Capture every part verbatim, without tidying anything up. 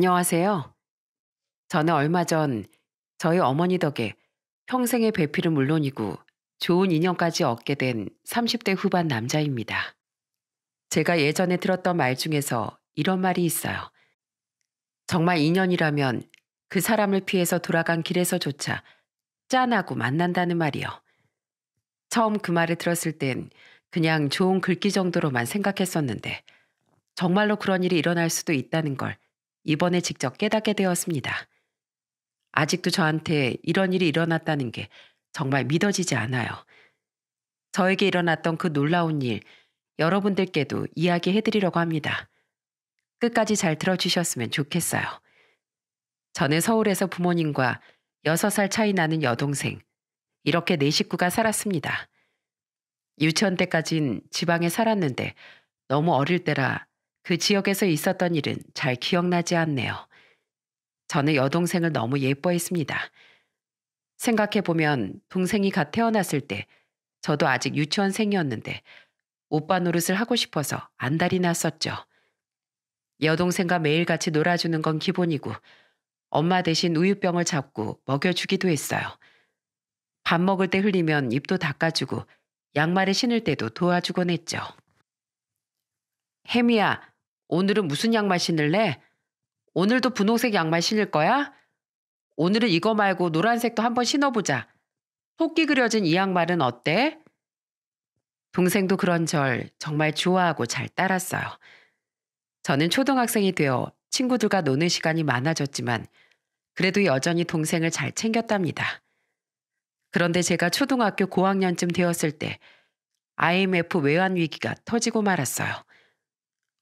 안녕하세요. 저는 얼마 전 저희 어머니 덕에 평생의 배필은 물론이고 좋은 인연까지 얻게 된 삼십 대 후반 남자입니다. 제가 예전에 들었던 말 중에서 이런 말이 있어요. 정말 인연이라면 그 사람을 피해서 돌아간 길에서조차 짠하고 만난다는 말이요. 처음 그 말을 들었을 땐 그냥 좋은 글귀 정도로만 생각했었는데 정말로 그런 일이 일어날 수도 있다는 걸 이번에 직접 깨닫게 되었습니다. 아직도 저한테 이런 일이 일어났다는 게 정말 믿어지지 않아요. 저에게 일어났던 그 놀라운 일, 여러분들께도 이야기해드리려고 합니다. 끝까지 잘 들어주셨으면 좋겠어요. 저는 서울에서 부모님과 여섯 살 차이 나는 여동생, 이렇게 네 식구가 살았습니다. 유치원 때까진 지방에 살았는데 너무 어릴 때라 그 지역에서 있었던 일은 잘 기억나지 않네요. 저는 여동생을 너무 예뻐했습니다. 생각해보면 동생이 갓 태어났을 때 저도 아직 유치원생이었는데 오빠 노릇을 하고 싶어서 안달이 났었죠. 여동생과 매일같이 놀아주는 건 기본이고 엄마 대신 우유병을 잡고 먹여주기도 했어요. 밥 먹을 때 흘리면 입도 닦아주고 양말을 신을 때도 도와주곤 했죠. 혜미야, 오늘은 무슨 양말 신을래? 오늘도 분홍색 양말 신을 거야? 오늘은 이거 말고 노란색도 한번 신어보자. 토끼 그려진 이 양말은 어때? 동생도 그런 절 정말 좋아하고 잘 따랐어요. 저는 초등학생이 되어 친구들과 노는 시간이 많아졌지만 그래도 여전히 동생을 잘 챙겼답니다. 그런데 제가 초등학교 고학년쯤 되었을 때 아이엠에프 외환위기가 터지고 말았어요.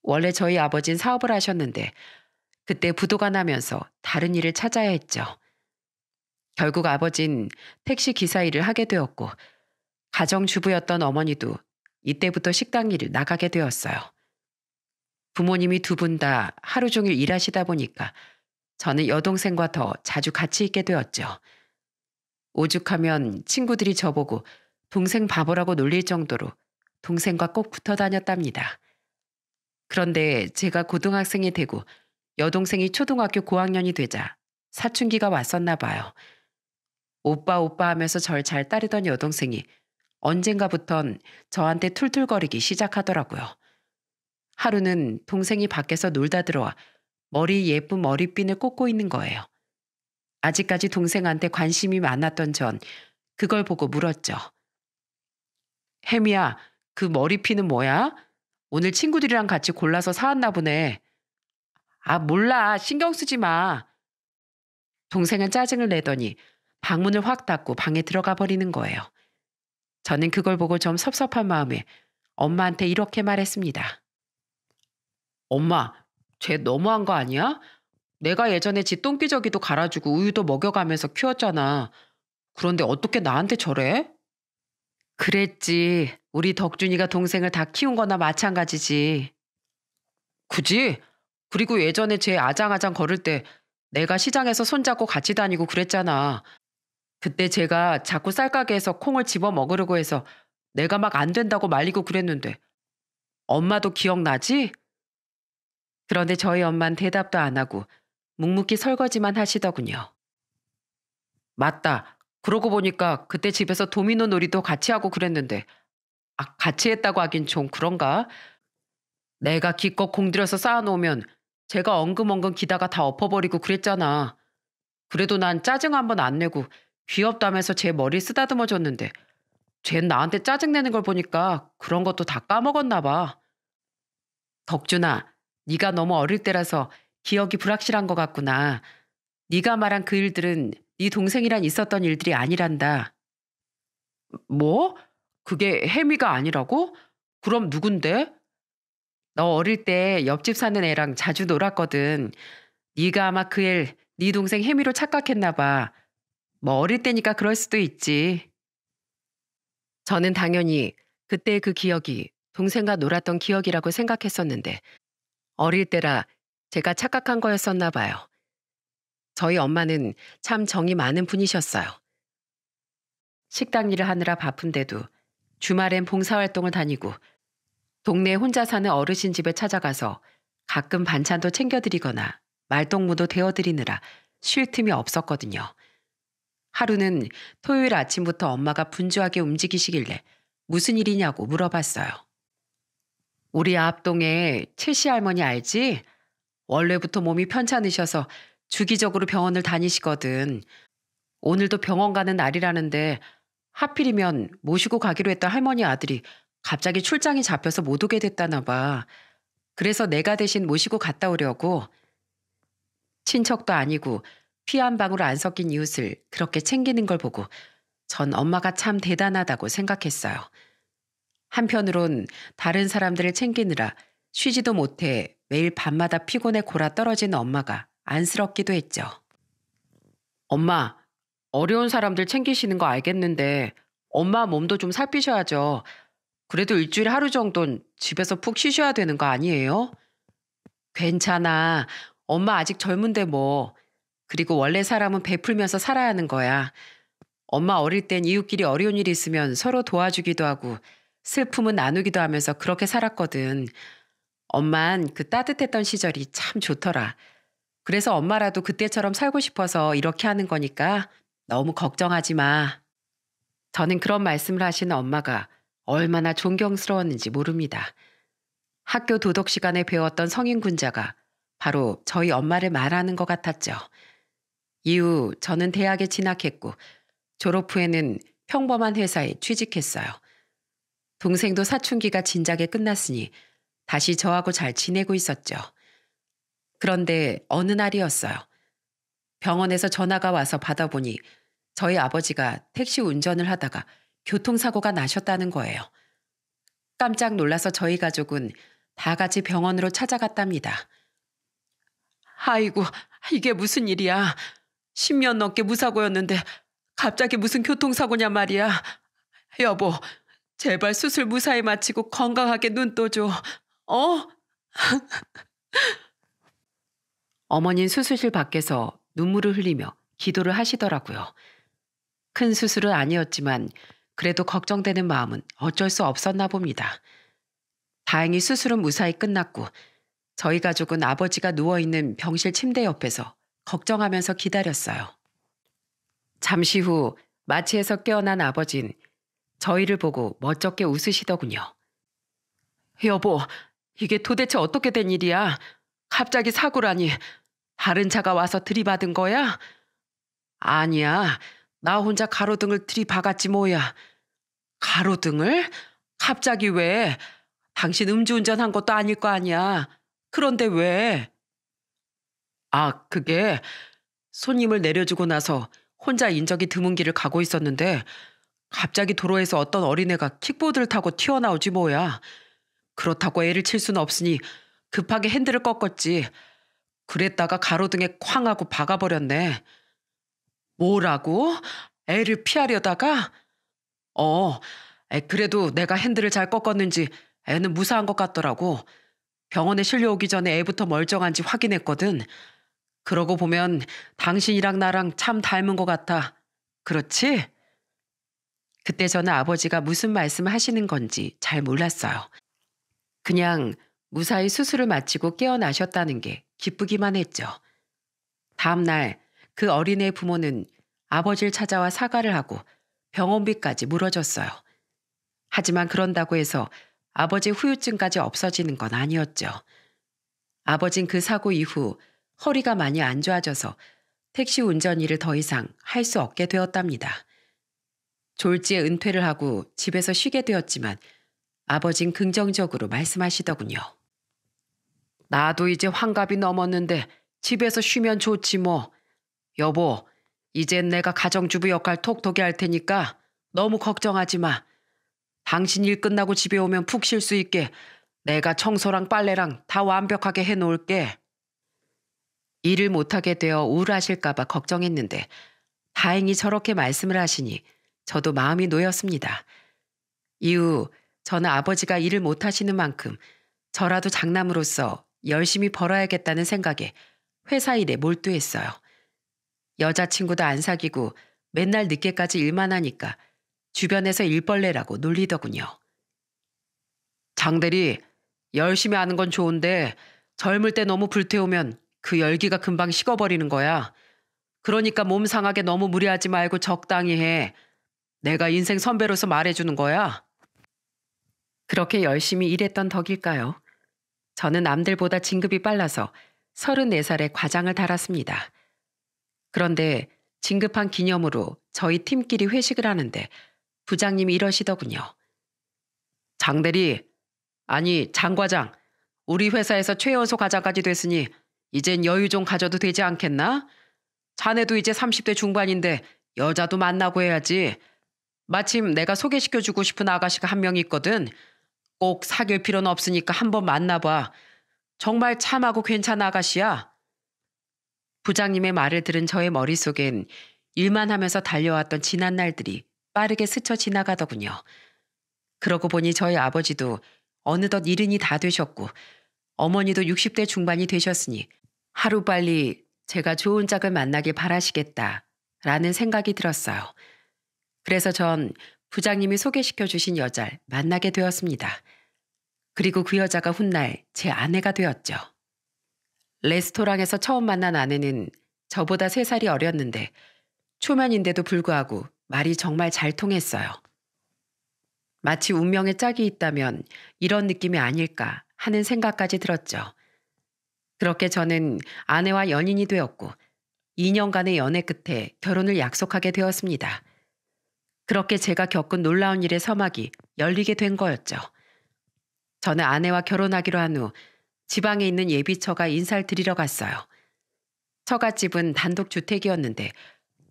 원래 저희 아버진 사업을 하셨는데 그때 부도가 나면서 다른 일을 찾아야 했죠. 결국 아버진 택시 기사 일을 하게 되었고 가정주부였던 어머니도 이때부터 식당 일을 나가게 되었어요. 부모님이 두 분 다 하루 종일 일하시다 보니까 저는 여동생과 더 자주 같이 있게 되었죠. 오죽하면 친구들이 저보고 동생 바보라고 놀릴 정도로 동생과 꼭 붙어 다녔답니다. 그런데 제가 고등학생이 되고 여동생이 초등학교 고학년이 되자 사춘기가 왔었나 봐요. 오빠 오빠 하면서 절 잘 따르던 여동생이 언젠가부턴 저한테 툴툴거리기 시작하더라고요. 하루는 동생이 밖에서 놀다 들어와 머리 예쁜 머리핀을 꽂고 있는 거예요. 아직까지 동생한테 관심이 많았던 전 그걸 보고 물었죠. 혜미야, 그 머리핀은 뭐야? 오늘 친구들이랑 같이 골라서 사왔나 보네. 아, 몰라. 신경 쓰지 마. 동생은 짜증을 내더니 방문을 확 닫고 방에 들어가 버리는 거예요. 저는 그걸 보고 좀 섭섭한 마음에 엄마한테 이렇게 말했습니다. 엄마, 쟤 너무한 거 아니야? 내가 예전에 지 똥기저귀도 갈아주고 우유도 먹여가면서 키웠잖아. 그런데 어떻게 나한테 저래? 그랬지. 우리 덕준이가 동생을 다 키운 거나 마찬가지지. 그지? 그리고 예전에 쟤 아장아장 걸을 때 내가 시장에서 손잡고 같이 다니고 그랬잖아. 그때 쟤가 자꾸 쌀가게에서 콩을 집어 먹으려고 해서 내가 막 안 된다고 말리고 그랬는데 엄마도 기억나지? 그런데 저희 엄만 대답도 안 하고 묵묵히 설거지만 하시더군요. 맞다. 그러고 보니까 그때 집에서 도미노 놀이도 같이 하고 그랬는데 아, 같이 했다고 하긴 좀 그런가? 내가 기껏 공들여서 쌓아놓으면 제가 엉금엉금 기다가 다 엎어버리고 그랬잖아. 그래도 난 짜증 한번 안 내고 귀엽다면서 제 머리 쓰다듬어줬는데 쟨 나한테 짜증내는 걸 보니까 그런 것도 다 까먹었나 봐. 덕준아, 네가 너무 어릴 때라서 기억이 불확실한 것 같구나. 네가 말한 그 일들은 네 동생이랑 있었던 일들이 아니란다. 뭐? 그게 혜미가 아니라고? 그럼 누군데? 너 어릴 때 옆집 사는 애랑 자주 놀았거든. 네가 아마 그 애 네 동생 혜미로 착각했나 봐. 뭐 어릴 때니까 그럴 수도 있지. 저는 당연히 그때의 그 기억이 동생과 놀았던 기억이라고 생각했었는데 어릴 때라 제가 착각한 거였었나 봐요. 저희 엄마는 참 정이 많은 분이셨어요. 식당 일을 하느라 바쁜데도 주말엔 봉사활동을 다니고 동네에 혼자 사는 어르신 집에 찾아가서 가끔 반찬도 챙겨드리거나 말동무도 데워드리느라 쉴 틈이 없었거든요. 하루는 토요일 아침부터 엄마가 분주하게 움직이시길래 무슨 일이냐고 물어봤어요. 우리 앞동에 칠시 할머니 알지? 원래부터 몸이 편찮으셔서 주기적으로 병원을 다니시거든. 오늘도 병원 가는 날이라는데 하필이면 모시고 가기로 했던 할머니 아들이 갑자기 출장이 잡혀서 못 오게 됐다나 봐. 그래서 내가 대신 모시고 갔다 오려고. 친척도 아니고 피 한 방울 안 섞인 이웃을 그렇게 챙기는 걸 보고 전 엄마가 참 대단하다고 생각했어요. 한편으론 다른 사람들을 챙기느라 쉬지도 못해 매일 밤마다 피곤해 골아 떨어진 엄마가 안쓰럽기도 했죠. 엄마, 어려운 사람들 챙기시는 거 알겠는데 엄마 몸도 좀 살피셔야죠. 그래도 일주일에 하루 정도는 집에서 푹 쉬셔야 되는 거 아니에요? 괜찮아. 엄마 아직 젊은데 뭐. 그리고 원래 사람은 베풀면서 살아야 하는 거야. 엄마 어릴 땐 이웃끼리 어려운 일이 있으면 서로 도와주기도 하고 슬픔은 나누기도 하면서 그렇게 살았거든. 엄만 그 따뜻했던 시절이 참 좋더라. 그래서 엄마라도 그때처럼 살고 싶어서 이렇게 하는 거니까 너무 걱정하지 마. 저는 그런 말씀을 하시는 엄마가 얼마나 존경스러웠는지 모릅니다. 학교 도덕 시간에 배웠던 성인군자가 바로 저희 엄마를 말하는 것 같았죠. 이후 저는 대학에 진학했고 졸업 후에는 평범한 회사에 취직했어요. 동생도 사춘기가 진작에 끝났으니 다시 저하고 잘 지내고 있었죠. 그런데 어느 날이었어요. 병원에서 전화가 와서 받아보니 저희 아버지가 택시 운전을 하다가 교통사고가 나셨다는 거예요. 깜짝 놀라서 저희 가족은 다 같이 병원으로 찾아갔답니다. 아이고, 이게 무슨 일이야. 십 년 넘게 무사고였는데 갑자기 무슨 교통사고냐 말이야. 여보, 제발 수술 무사히 마치고 건강하게 눈 떠줘. 어? 어머니는 수술실 밖에서 눈물을 흘리며 기도를 하시더라고요. 큰 수술은 아니었지만 그래도 걱정되는 마음은 어쩔 수 없었나 봅니다. 다행히 수술은 무사히 끝났고 저희 가족은 아버지가 누워있는 병실 침대 옆에서 걱정하면서 기다렸어요. 잠시 후 마취에서 깨어난 아버진 저희를 보고 멋쩍게 웃으시더군요. 여보, 이게 도대체 어떻게 된 일이야? 갑자기 사고라니. 다른 차가 와서 들이받은 거야? 아니야. 나 혼자 가로등을 들이박았지 뭐야. 가로등을? 갑자기 왜? 당신 음주운전한 것도 아닐 거 아니야. 그런데 왜? 아, 그게 손님을 내려주고 나서 혼자 인적이 드문 길을 가고 있었는데 갑자기 도로에서 어떤 어린애가 킥보드를 타고 튀어나오지 뭐야. 그렇다고 애를 칠 수는 없으니 급하게 핸들을 꺾었지. 그랬다가 가로등에 쾅 하고 박아버렸네. 뭐라고? 애를 피하려다가? 어, 그래도 내가 핸들을 잘 꺾었는지 애는 무사한 것 같더라고. 병원에 실려오기 전에 애부터 멀쩡한지 확인했거든. 그러고 보면 당신이랑 나랑 참 닮은 것 같아. 그렇지? 그때 저는 아버지가 무슨 말씀을 하시는 건지 잘 몰랐어요. 그냥 무사히 수술을 마치고 깨어나셨다는 게 기쁘기만 했죠. 다음 날 그 어린애의 부모는 아버지를 찾아와 사과를 하고 병원비까지 물어줬어요. 하지만 그런다고 해서 아버지 후유증까지 없어지는 건 아니었죠. 아버진 그 사고 이후 허리가 많이 안 좋아져서 택시 운전 일을 더 이상 할 수 없게 되었답니다. 졸지에 은퇴를 하고 집에서 쉬게 되었지만 아버진 긍정적으로 말씀하시더군요. 나도 이제 환갑이 넘었는데 집에서 쉬면 좋지 뭐. 여보, 이젠 내가 가정주부 역할 톡톡이 할 테니까 너무 걱정하지 마. 당신 일 끝나고 집에 오면 푹 쉴 수 있게 내가 청소랑 빨래랑 다 완벽하게 해놓을게. 일을 못하게 되어 우울하실까 봐 걱정했는데 다행히 저렇게 말씀을 하시니 저도 마음이 놓였습니다. 이후 저는 아버지가 일을 못하시는 만큼 저라도 장남으로서 열심히 벌어야겠다는 생각에 회사 일에 몰두했어요. 여자친구도 안 사귀고 맨날 늦게까지 일만 하니까 주변에서 일벌레라고 놀리더군요. 장대리, 열심히 하는 건 좋은데 젊을 때 너무 불태우면 그 열기가 금방 식어버리는 거야. 그러니까 몸 상하게 너무 무리하지 말고 적당히 해. 내가 인생 선배로서 말해주는 거야. 그렇게 열심히 일했던 덕일까요? 저는 남들보다 진급이 빨라서 서른네 살에 과장을 달았습니다. 그런데 진급한 기념으로 저희 팀끼리 회식을 하는데 부장님이 이러시더군요. 장대리, 아니 장과장, 우리 회사에서 최연소 과장까지 됐으니 이젠 여유 좀 가져도 되지 않겠나? 자네도 이제 삼십 대 중반인데 여자도 만나고 해야지. 마침 내가 소개시켜주고 싶은 아가씨가 한 명 있거든. 꼭 사귈 필요는 없으니까 한번 만나봐. 정말 참하고 괜찮은 아가씨야. 부장님의 말을 들은 저의 머릿속엔 일만 하면서 달려왔던 지난 날들이 빠르게 스쳐 지나가더군요. 그러고 보니 저희 아버지도 어느덧 일흔이 다 되셨고 어머니도 육십 대 중반이 되셨으니 하루빨리 제가 좋은 짝을 만나길 바라시겠다라는 생각이 들었어요. 그래서 전 부장님이 소개시켜주신 여자를 만나게 되었습니다. 그리고 그 여자가 훗날 제 아내가 되었죠. 레스토랑에서 처음 만난 아내는 저보다 세 살이 어렸는데 초면인데도 불구하고 말이 정말 잘 통했어요. 마치 운명에 짝이 있다면 이런 느낌이 아닐까 하는 생각까지 들었죠. 그렇게 저는 아내와 연인이 되었고 이 년간의 연애 끝에 결혼을 약속하게 되었습니다. 그렇게 제가 겪은 놀라운 일의 서막이 열리게 된 거였죠. 저는 아내와 결혼하기로 한 후 지방에 있는 예비처가 인사를 드리러 갔어요. 처갓집은 단독주택이었는데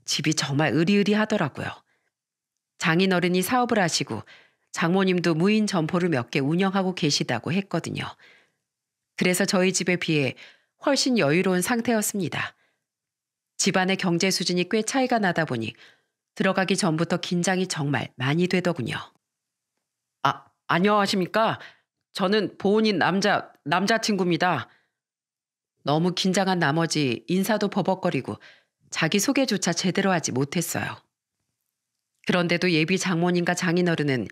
집이 정말 으리으리하더라고요. 장인어른이 사업을 하시고 장모님도 무인 점포를 몇 개 운영하고 계시다고 했거든요. 그래서 저희 집에 비해 훨씬 여유로운 상태였습니다. 집안의 경제 수준이 꽤 차이가 나다 보니 들어가기 전부터 긴장이 정말 많이 되더군요. 아, 안녕하십니까? 저는 보은인 남자, 남자친구입니다. 너무 긴장한 나머지 인사도 버벅거리고 자기소개조차 제대로 하지 못했어요. 그런데도 예비 장모님과 장인어른은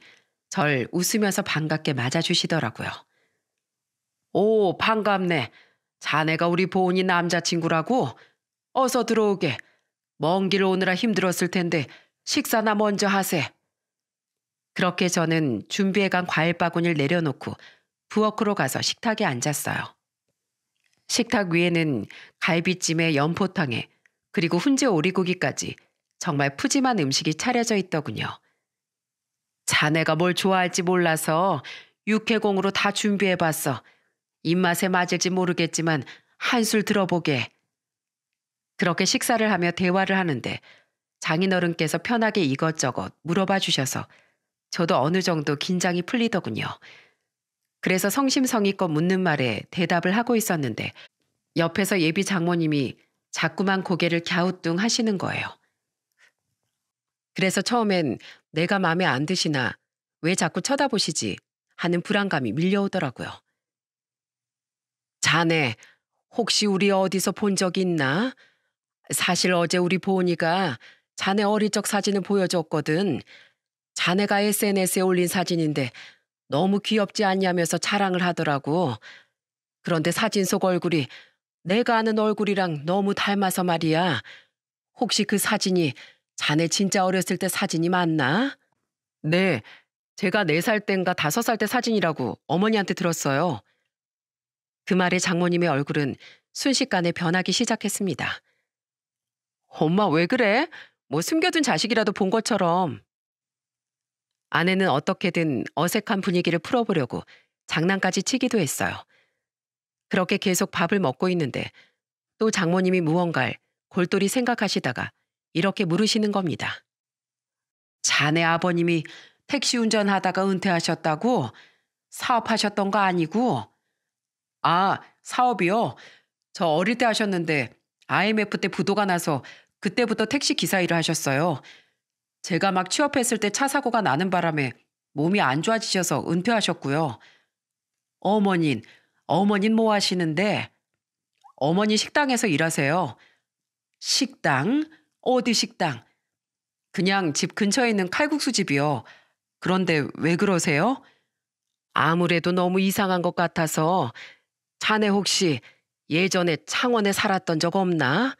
절 웃으면서 반갑게 맞아주시더라고요. 오, 반갑네. 자네가 우리 보은이 남자친구라고? 어서 들어오게. 먼 길 오느라 힘들었을 텐데 식사나 먼저 하세. 그렇게 저는 준비해간 과일 바구니를 내려놓고 부엌으로 가서 식탁에 앉았어요. 식탁 위에는 갈비찜에 연포탕에 그리고 훈제 오리고기까지 정말 푸짐한 음식이 차려져 있더군요. 자네가 뭘 좋아할지 몰라서 육해공으로 다 준비해봤어. 입맛에 맞을지 모르겠지만 한술 들어보게. 그렇게 식사를 하며 대화를 하는데 장인어른께서 편하게 이것저것 물어봐 주셔서 저도 어느 정도 긴장이 풀리더군요. 그래서 성심성의껏 묻는 말에 대답을 하고 있었는데 옆에서 예비 장모님이 자꾸만 고개를 갸우뚱 하시는 거예요. 그래서 처음엔 내가 마음에 안 드시나 왜 자꾸 쳐다보시지 하는 불안감이 밀려오더라고요. 자네, 혹시 우리 어디서 본 적이 있나? 사실 어제 우리 보은이가 자네 어릴 적 사진을 보여줬거든. 자네가 에스엔에스에 올린 사진인데 너무 귀엽지 않냐면서 자랑을 하더라고. 그런데 사진 속 얼굴이 내가 아는 얼굴이랑 너무 닮아서 말이야. 혹시 그 사진이 자네 진짜 어렸을 때 사진이 맞나? 네, 제가 네 살 땐가 다섯 살 때 사진이라고 어머니한테 들었어요. 그 말에 장모님의 얼굴은 순식간에 변하기 시작했습니다. 엄마 왜 그래? 뭐 숨겨둔 자식이라도 본 것처럼. 아내는 어떻게든 어색한 분위기를 풀어보려고 장난까지 치기도 했어요. 그렇게 계속 밥을 먹고 있는데 또 장모님이 무언가를 골똘히 생각하시다가 이렇게 물으시는 겁니다. 자네 아버님이 택시 운전하다가 은퇴하셨다고? 사업하셨던 거 아니고? 아, 사업이요? 저 어릴 때 하셨는데 아이엠에프 때 부도가 나서 그때부터 택시 기사 일을 하셨어요. 제가 막 취업했을 때 차 사고가 나는 바람에 몸이 안 좋아지셔서 은퇴하셨고요. 어머닌, 어머닌 뭐 하시는데? 어머니 식당에서 일하세요. 식당? 어디 식당? 그냥 집 근처에 있는 칼국수 집이요. 그런데 왜 그러세요? 아무래도 너무 이상한 것 같아서 자네 혹시 예전에 창원에 살았던 적 없나?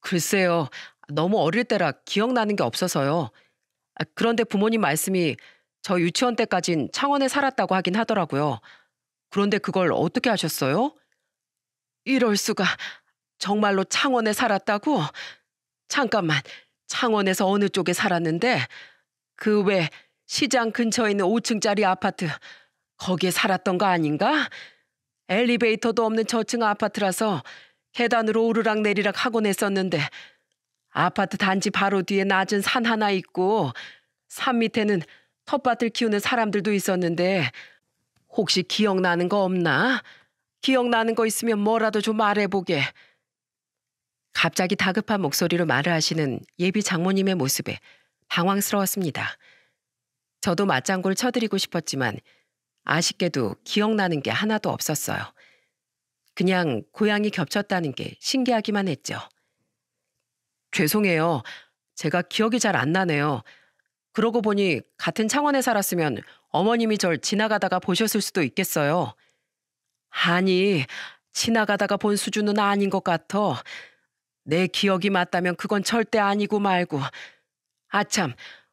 글쎄요. 너무 어릴 때라 기억나는 게 없어서요. 그런데 부모님 말씀이 저 유치원 때까진 창원에 살았다고 하긴 하더라고요. 그런데 그걸 어떻게 하셨어요? 이럴 수가. 정말로 창원에 살았다고? 잠깐만. 창원에서 어느 쪽에 살았는데? 그 외 시장 근처에 있는 오 층짜리 아파트. 거기에 살았던 거 아닌가? 엘리베이터도 없는 저층 아파트라서 계단으로 오르락 내리락 하곤 했었는데 아파트 단지 바로 뒤에 낮은 산 하나 있고 산 밑에는 텃밭을 키우는 사람들도 있었는데 혹시 기억나는 거 없나? 기억나는 거 있으면 뭐라도 좀 말해보게. 갑자기 다급한 목소리로 말을 하시는 예비 장모님의 모습에 당황스러웠습니다. 저도 맞장구를 쳐드리고 싶었지만 아쉽게도 기억나는 게 하나도 없었어요. 그냥 고향이 겹쳤다는 게 신기하기만 했죠. 죄송해요. 제가 기억이 잘 안 나네요. 그러고 보니 같은 창원에 살았으면 어머님이 절 지나가다가 보셨을 수도 있겠어요. 아니, 지나가다가 본 수준은 아닌 것 같아. 내 기억이 맞다면 그건 절대 아니고 말고. 아참,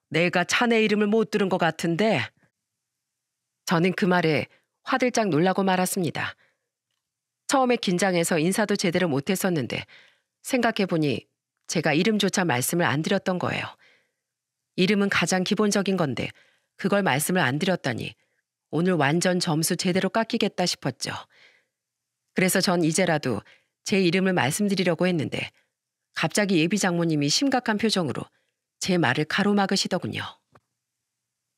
내가 자네 이름을 못 들은 것 같은데. 저는 그 말에 화들짝 놀라고 말았습니다. 처음에 긴장해서 인사도 제대로 못했었는데 생각해보니 제가 이름조차 말씀을 안 드렸던 거예요. 이름은 가장 기본적인 건데 그걸 말씀을 안 드렸다니 오늘 완전 점수 제대로 깎이겠다 싶었죠. 그래서 전 이제라도 제 이름을 말씀드리려고 했는데 갑자기 예비 장모님이 심각한 표정으로 제 말을 가로막으시더군요.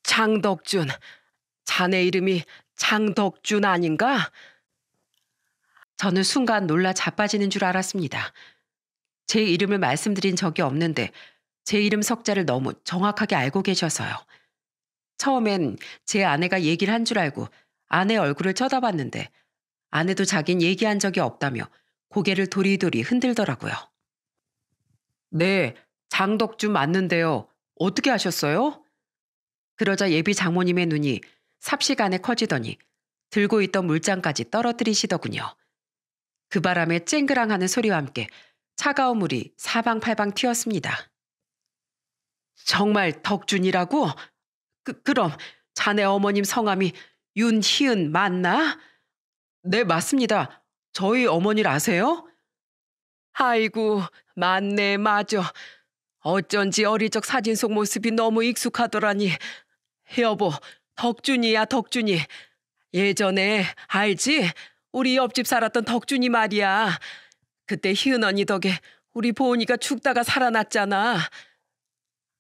장덕준! 자네 이름이 장덕준 아닌가? 저는 순간 놀라 자빠지는 줄 알았습니다. 제 이름을 말씀드린 적이 없는데 제 이름 석자를 너무 정확하게 알고 계셔서요. 처음엔 제 아내가 얘기를 한 줄 알고 아내 얼굴을 쳐다봤는데 아내도 자긴 얘기한 적이 없다며 고개를 도리도리 흔들더라고요. 네, 장덕준 맞는데요. 어떻게 하셨어요? 그러자 예비 장모님의 눈이 삽시간에 커지더니 들고 있던 물장까지 떨어뜨리시더군요. 그 바람에 쨍그랑하는 소리와 함께 차가운 물이 사방팔방 튀었습니다. 정말 덕준이라고? 그, 그럼 자네 어머님 성함이 윤희은 맞나? 네, 맞습니다. 저희 어머니를 아세요? 아이고, 맞네, 맞어. 어쩐지 어릴 적 사진 속 모습이 너무 익숙하더라니. 여보, 덕준이야, 덕준이. 예전에 알지? 우리 옆집 살았던 덕준이 말이야. 그때 희은 언니 덕에 우리 보은이가 죽다가 살아났잖아.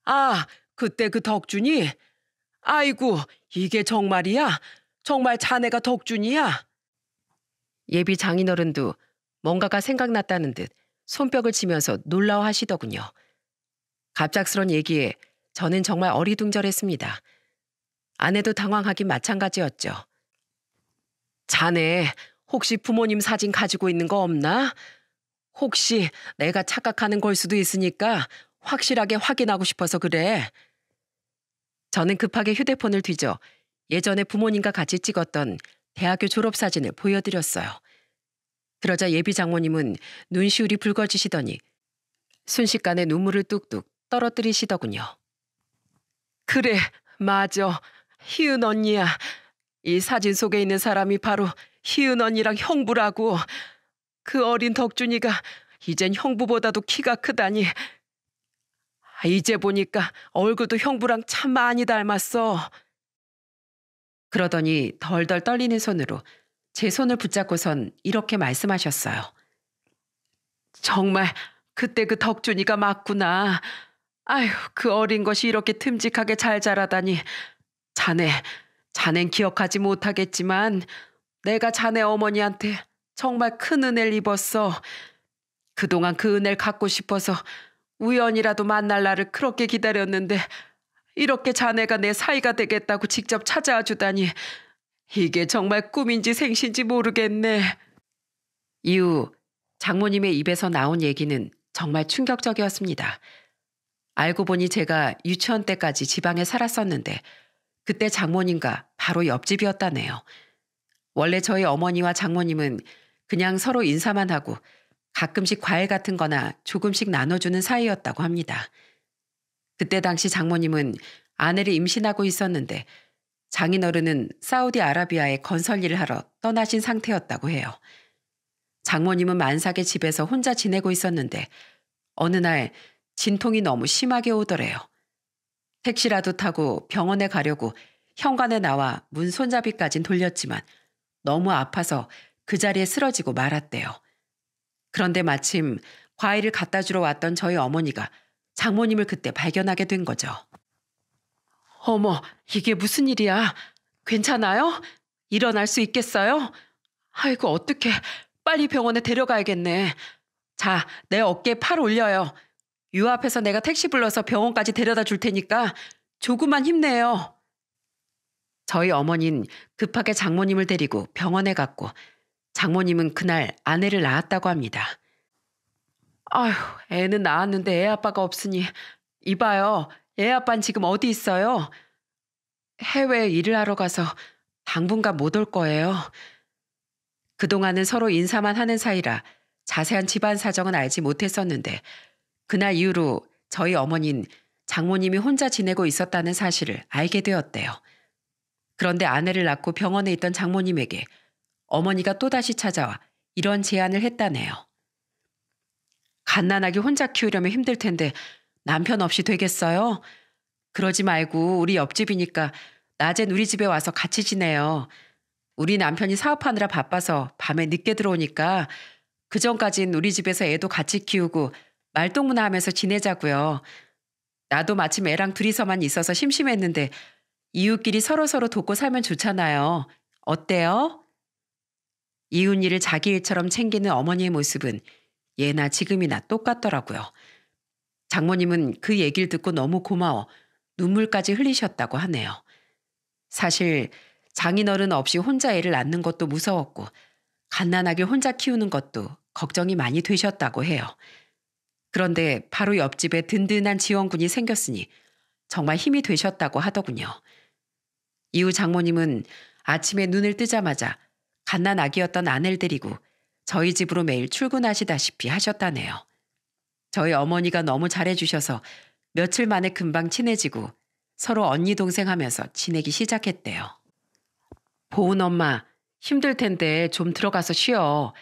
아, 그때 그 덕준이? 아이고, 이게 정말이야? 정말 자네가 덕준이야? 예비 장인어른도 뭔가가 생각났다는 듯 손뼉을 치면서 놀라워하시더군요. 갑작스런 얘기에 저는 정말 어리둥절했습니다. 아내도 당황하긴 마찬가지였죠. 자네 혹시 부모님 사진 가지고 있는 거 없나? 혹시 내가 착각하는 걸 수도 있으니까 확실하게 확인하고 싶어서 그래. 저는 급하게 휴대폰을 뒤져 예전에 부모님과 같이 찍었던 대학교 졸업사진을 보여드렸어요. 그러자 예비 장모님은 눈시울이 붉어지시더니 순식간에 눈물을 뚝뚝 떨어뜨리시더군요. 그래, 맞아. 희은 언니야. 이 사진 속에 있는 사람이 바로 희은 언니랑 형부라고. 그 어린 덕준이가 이젠 형부보다도 키가 크다니. 이제 보니까 얼굴도 형부랑 참 많이 닮았어. 그러더니 덜덜 떨리는 손으로 제 손을 붙잡고선 이렇게 말씀하셨어요. 정말 그때 그 덕준이가 맞구나. 아휴, 그 어린 것이 이렇게 듬직하게 잘 자라다니. 자네, 자넨 기억하지 못하겠지만 내가 자네 어머니한테 정말 큰 은혜를 입었어. 그동안 그 은혜를 갖고 싶어서 우연이라도 만날 날을 그렇게 기다렸는데 이렇게 자네가 내 사이가 되겠다고 직접 찾아와 주다니. 이게 정말 꿈인지 생신지 모르겠네. 이후 장모님의 입에서 나온 얘기는 정말 충격적이었습니다. 알고 보니 제가 유치원 때까지 지방에 살았었는데 그때 장모님과 바로 옆집이었다네요. 원래 저희 어머니와 장모님은 그냥 서로 인사만 하고 가끔씩 과일 같은 거나 조금씩 나눠주는 사이였다고 합니다. 그때 당시 장모님은 아내를 임신하고 있었는데 장인어른은 사우디아라비아에 건설 일을 하러 떠나신 상태였다고 해요. 장모님은 만삭의 집에서 혼자 지내고 있었는데 어느 날 진통이 너무 심하게 오더래요. 택시라도 타고 병원에 가려고 현관에 나와 문 손잡이까진 돌렸지만 너무 아파서 그 자리에 쓰러지고 말았대요. 그런데 마침 과일을 갖다 주러 왔던 저희 어머니가 장모님을 그때 발견하게 된 거죠. 어머, 이게 무슨 일이야? 괜찮아요? 일어날 수 있겠어요? 아이고, 어떡해. 빨리 병원에 데려가야겠네. 자, 내 어깨에 팔 올려요. 요 앞에서 내가 택시 불러서 병원까지 데려다 줄 테니까 조금만 힘내요. 저희 어머니는 급하게 장모님을 데리고 병원에 갔고 장모님은 그날 아내를 낳았다고 합니다. 아휴, 애는 낳았는데 애 아빠가 없으니 이봐요. 애 아빠는 지금 어디 있어요? 해외에 일을 하러 가서 당분간 못 올 거예요. 그동안은 서로 인사만 하는 사이라 자세한 집안 사정은 알지 못했었는데 그날 이후로 저희 어머니는 장모님이 혼자 지내고 있었다는 사실을 알게 되었대요. 그런데 아내를 낳고 병원에 있던 장모님에게 어머니가 또다시 찾아와 이런 제안을 했다네요. 갓난아기 혼자 키우려면 힘들 텐데 남편 없이 되겠어요? 그러지 말고 우리 옆집이니까 낮엔 우리 집에 와서 같이 지내요. 우리 남편이 사업하느라 바빠서 밤에 늦게 들어오니까 그전까진 우리 집에서 애도 같이 키우고 말동무나 하면서 지내자고요. 나도 마침 애랑 둘이서만 있어서 심심했는데 이웃끼리 서로서로 돕고 살면 좋잖아요. 어때요? 이웃일을 자기 일처럼 챙기는 어머니의 모습은 예나 지금이나 똑같더라고요. 장모님은 그 얘기를 듣고 너무 고마워 눈물까지 흘리셨다고 하네요. 사실 장인어른 없이 혼자 애를 낳는 것도 무서웠고 갓난아기 혼자 키우는 것도 걱정이 많이 되셨다고 해요. 그런데 바로 옆집에 든든한 지원군이 생겼으니 정말 힘이 되셨다고 하더군요. 이후 장모님은 아침에 눈을 뜨자마자 갓난아기였던 아내를 데리고 저희 집으로 매일 출근하시다시피 하셨다네요. 저희 어머니가 너무 잘해주셔서 며칠 만에 금방 친해지고 서로 언니 동생 하면서 지내기 시작했대요. 보은 엄마, 힘들 텐데 좀 들어가서 쉬어.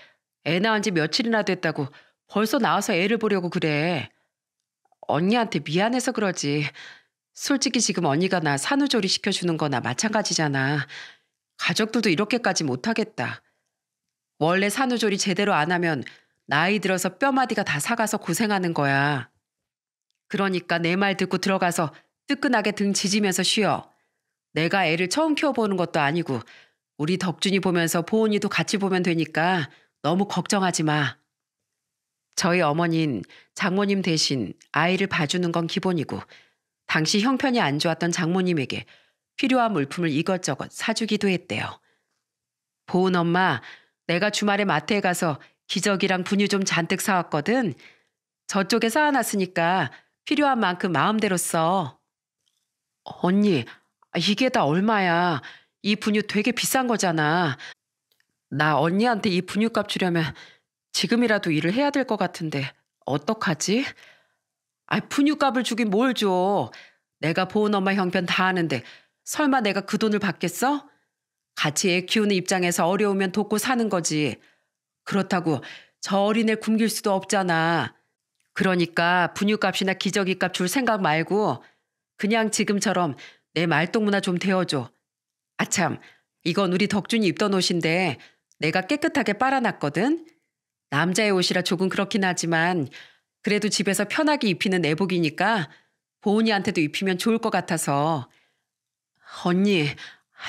애 낳은 지 며칠이나 됐다고 벌써 나와서 애를 보려고 그래. 언니한테 미안해서 그러지. 솔직히 지금 언니가 나 산후조리 시켜주는 거나 마찬가지잖아. 가족들도 이렇게까지 못하겠다. 원래 산후조리 제대로 안 하면 나이 들어서 뼈마디가 다 사가서 고생하는 거야. 그러니까 내 말 듣고 들어가서 뜨끈하게 등 지지면서 쉬어. 내가 애를 처음 키워보는 것도 아니고 우리 덕준이 보면서 보은이도 같이 보면 되니까 너무 걱정하지 마. 저희 어머니는 장모님 대신 아이를 봐주는 건 기본이고 당시 형편이 안 좋았던 장모님에게 필요한 물품을 이것저것 사주기도 했대요. 보은 엄마, 내가 주말에 마트에 가서 기저귀랑 분유 좀 잔뜩 사왔거든. 저쪽에 쌓아놨으니까 필요한 만큼 마음대로 써. 언니, 이게 다 얼마야. 이 분유 되게 비싼 거잖아. 나 언니한테 이 분유값 주려면 지금이라도 일을 해야 될 것 같은데 어떡하지? 아, 분유값을 주긴 뭘 줘. 내가 보은 엄마 형편 다 아는데 설마 내가 그 돈을 받겠어? 같이 애 키우는 입장에서 어려우면 돕고 사는 거지. 그렇다고 저 어린애 굶길 수도 없잖아. 그러니까 분유값이나 기저귀값 줄 생각 말고 그냥 지금처럼 내 말동무나 좀 데워줘. 아참, 이건 우리 덕준이 입던 옷인데 내가 깨끗하게 빨아놨거든. 남자의 옷이라 조금 그렇긴 하지만 그래도 집에서 편하게 입히는 내복이니까 보은이한테도 입히면 좋을 것 같아서. 언니,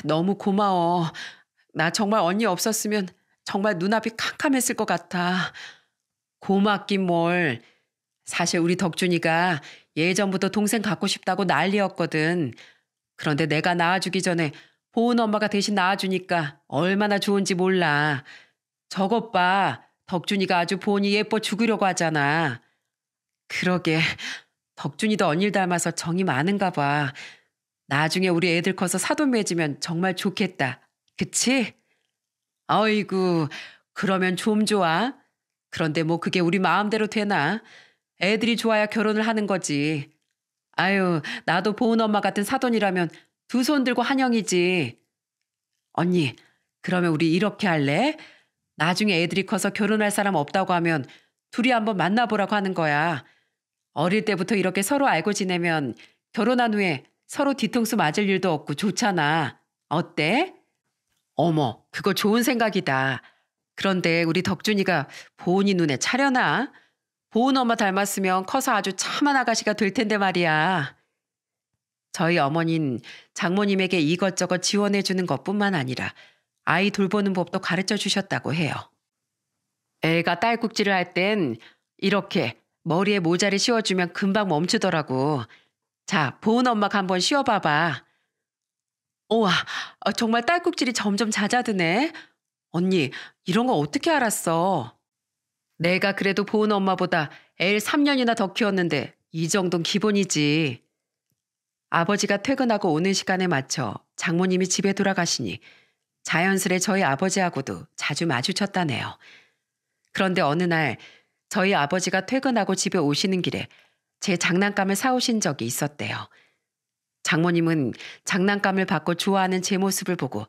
너무 고마워. 나 정말 언니 없었으면 정말 눈앞이 캄캄했을 것 같아. 고맙긴 뭘. 사실 우리 덕준이가 예전부터 동생 갖고 싶다고 난리였거든. 그런데 내가 낳아주기 전에 보은 엄마가 대신 낳아주니까 얼마나 좋은지 몰라. 저것 봐. 덕준이가 아주 보은이 예뻐 죽으려고 하잖아. 그러게. 덕준이도 언니를 닮아서 정이 많은가 봐. 나중에 우리 애들 커서 사돈 맺으면 정말 좋겠다. 그치? 아이고, 그러면 좀 좋아. 그런데 뭐 그게 우리 마음대로 되나. 애들이 좋아야 결혼을 하는 거지. 아유, 나도 보은 엄마 같은 사돈이라면 두 손 들고 환영이지. 언니, 그러면 우리 이렇게 할래? 나중에 애들이 커서 결혼할 사람 없다고 하면 둘이 한번 만나보라고 하는 거야. 어릴 때부터 이렇게 서로 알고 지내면 결혼한 후에 서로 뒤통수 맞을 일도 없고 좋잖아. 어때? 어머, 그거 좋은 생각이다. 그런데 우리 덕준이가 보은이 눈에 차려나? 보은 엄마 닮았으면 커서 아주 참한 아가씨가 될 텐데 말이야. 저희 어머니는 장모님에게 이것저것 지원해주는 것뿐만 아니라 아이 돌보는 법도 가르쳐 주셨다고 해요. 애가 딸꾹질을 할 땐 이렇게 머리에 모자를 씌워주면 금방 멈추더라고. 자, 보은 엄마가 한번 씌워봐봐. 우와, 정말 딸꾹질이 점점 잦아드네. 언니, 이런 거 어떻게 알았어? 내가 그래도 보은 엄마보다 애를 삼 년이나 더 키웠는데 이 정도는 기본이지. 아버지가 퇴근하고 오는 시간에 맞춰 장모님이 집에 돌아가시니 자연스레 저희 아버지하고도 자주 마주쳤다네요. 그런데 어느 날 저희 아버지가 퇴근하고 집에 오시는 길에 제 장난감을 사오신 적이 있었대요. 장모님은 장난감을 받고 좋아하는 제 모습을 보고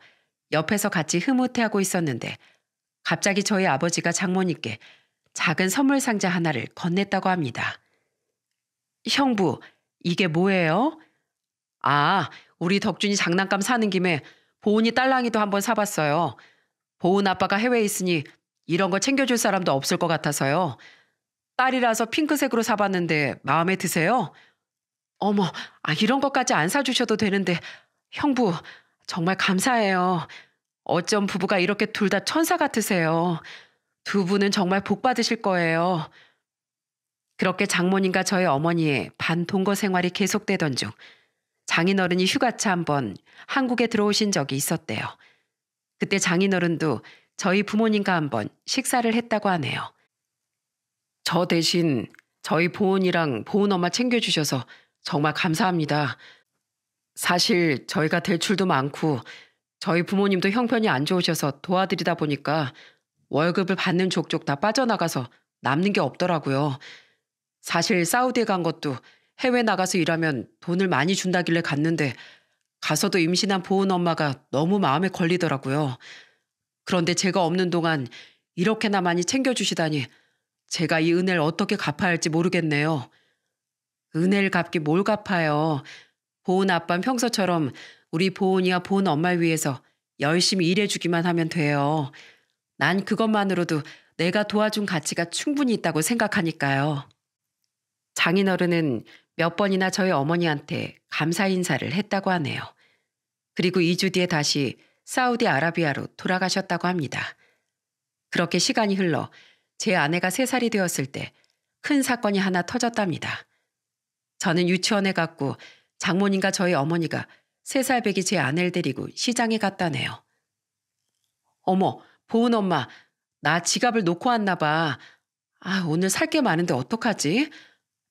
옆에서 같이 흐뭇해하고 있었는데 갑자기 저희 아버지가 장모님께 작은 선물 상자 하나를 건넸다고 합니다. 형부, 이게 뭐예요? 아, 우리 덕준이 장난감 사는 김에 보은이 딸랑이도 한번 사봤어요. 보은 아빠가 해외에 있으니 이런 거 챙겨줄 사람도 없을 것 같아서요. 딸이라서 핑크색으로 사봤는데 마음에 드세요? 어머, 아, 이런 것까지 안 사주셔도 되는데 형부, 정말 감사해요. 어쩜 부부가 이렇게 둘 다 천사 같으세요. 두 분은 정말 복 받으실 거예요. 그렇게 장모님과 저희 어머니의 반동거 생활이 계속되던 중 장인어른이 휴가차 한번 한국에 들어오신 적이 있었대요. 그때 장인어른도 저희 부모님과 한번 식사를 했다고 하네요. 저 대신 저희 보은이랑 보은 엄마 챙겨주셔서 정말 감사합니다. 사실 저희가 대출도 많고 저희 부모님도 형편이 안 좋으셔서 도와드리다 보니까 월급을 받는 족족 다 빠져나가서 남는 게 없더라고요. 사실 사우디에 간 것도 해외 나가서 일하면 돈을 많이 준다길래 갔는데 가서도 임신한 보은 엄마가 너무 마음에 걸리더라고요. 그런데 제가 없는 동안 이렇게나 많이 챙겨주시다니 제가 이 은혜를 어떻게 갚아야 할지 모르겠네요. 은혜를 갚기 뭘 갚아요. 보은 아빠는 평소처럼 우리 보은이와 보은 엄마를 위해서 열심히 일해주기만 하면 돼요. 난 그것만으로도 내가 도와준 가치가 충분히 있다고 생각하니까요. 장인어른은 몇 번이나 저희 어머니한테 감사 인사를 했다고 하네요. 그리고 이 주 뒤에 다시 사우디아라비아로 돌아가셨다고 합니다. 그렇게 시간이 흘러 제 아내가 세 살이 되었을 때 큰 사건이 하나 터졌답니다. 저는 유치원에 갔고 장모님과 저희 어머니가 세 살 배기 제 아내를 데리고 시장에 갔다네요. 어머, 보은 엄마, 나 지갑을 놓고 왔나 봐. 아, 오늘 살 게 많은데 어떡하지?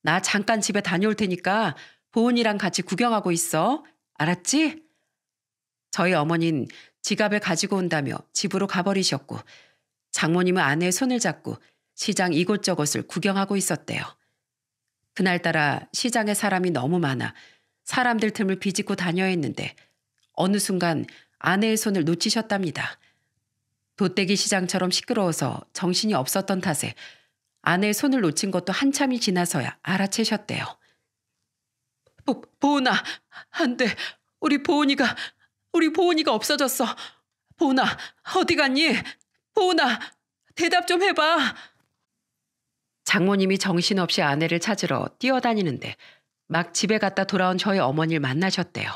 나 잠깐 집에 다녀올 테니까 보은이랑 같이 구경하고 있어. 알았지? 저희 어머니는 지갑을 가지고 온다며 집으로 가버리셨고 장모님은 아내의 손을 잡고 시장 이곳저곳을 구경하고 있었대요. 그날따라 시장에 사람이 너무 많아 사람들 틈을 비집고 다녀야 했는데 어느 순간 아내의 손을 놓치셨답니다. 도떼기 시장처럼 시끄러워서 정신이 없었던 탓에 아내의 손을 놓친 것도 한참이 지나서야 알아채셨대요. 보, 보은아, 안 돼. 우리 보은이가, 우리 보은이가 없어졌어. 보은아, 어디 갔니? 보은아, 대답 좀 해봐. 장모님이 정신없이 아내를 찾으러 뛰어다니는데 막 집에 갔다 돌아온 저희 어머니를 만나셨대요.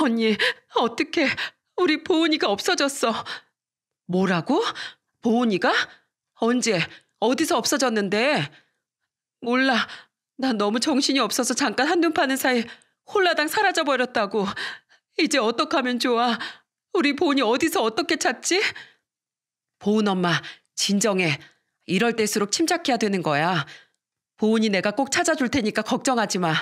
언니, 어떡해. 우리 보은이가 없어졌어. 뭐라고? 보은이가? 언제? 어디서 없어졌는데? 몰라. 난 너무 정신이 없어서 잠깐 한눈 파는 사이 홀라당 사라져버렸다고. 이제 어떡하면 좋아. 우리 보은이 어디서 어떻게 찾지? 보은 엄마, 진정해. 이럴 때일수록 침착해야 되는 거야. 보은이 내가 꼭 찾아줄 테니까 걱정하지 마.